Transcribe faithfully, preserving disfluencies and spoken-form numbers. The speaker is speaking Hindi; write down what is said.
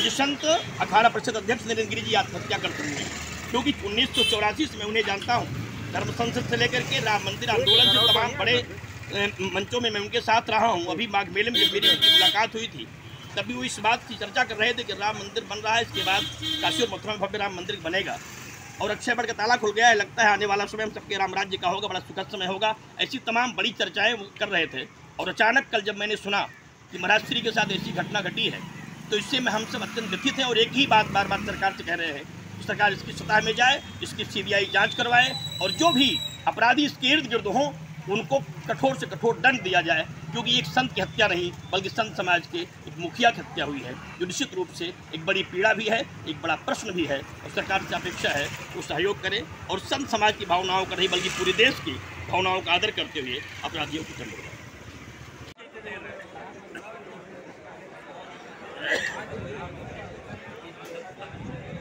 पूज्य संत अखाड़ा परिषद अध्यक्ष नरेंद्र गिरी जी आत्महत्या कर चुके हैं, क्योंकि उन्नीस सौ चौरासी से मैं उन्हें जानता हूँ। धर्म संसद से लेकर के राम मंदिर आंदोलन से तमाम बड़े मंचों में मैं उनके साथ रहा हूँ। अभी माघ मेले में जब मेरी उनकी मुलाकात हुई थी, तभी वो इस बात की चर्चा कर रहे थे कि राम मंदिर बन रहा है, इसके बाद काशी और मथुरा में भव्य राम मंदिर बनेगा और अक्षयवट का ताला खुल गया है, लगता है आने वाला समय हम सबके राम राज्य का होगा, बड़ा सुखद समय होगा। ऐसी तमाम बड़ी चर्चाएं वो कर रहे थे और अचानक कल जब मैंने सुना कि महाराज श्री के साथ ऐसी घटना घटी है, तो इससे में हम सब अत्यंत दुखित हैं और एक ही बात बार बार सरकार से कह रहे हैं कि सरकार इसकी सतह में जाए, इसकी सी बी आई जाँच करवाए और जो भी अपराधी इसके इर्द गिर्द हों उनको कठोर से कठोर दंड दिया जाए, क्योंकि एक संत की हत्या नहीं बल्कि संत समाज के एक मुखिया की हत्या हुई है, जो निश्चित रूप से एक बड़ी पीड़ा भी है, एक बड़ा प्रश्न भी है। और सरकार से अपेक्षा है वो सहयोग करें और संत समाज की भावनाओं का नहीं बल्कि पूरे देश की भावनाओं का आदर करते हुए अपराधियों को दंड होगा।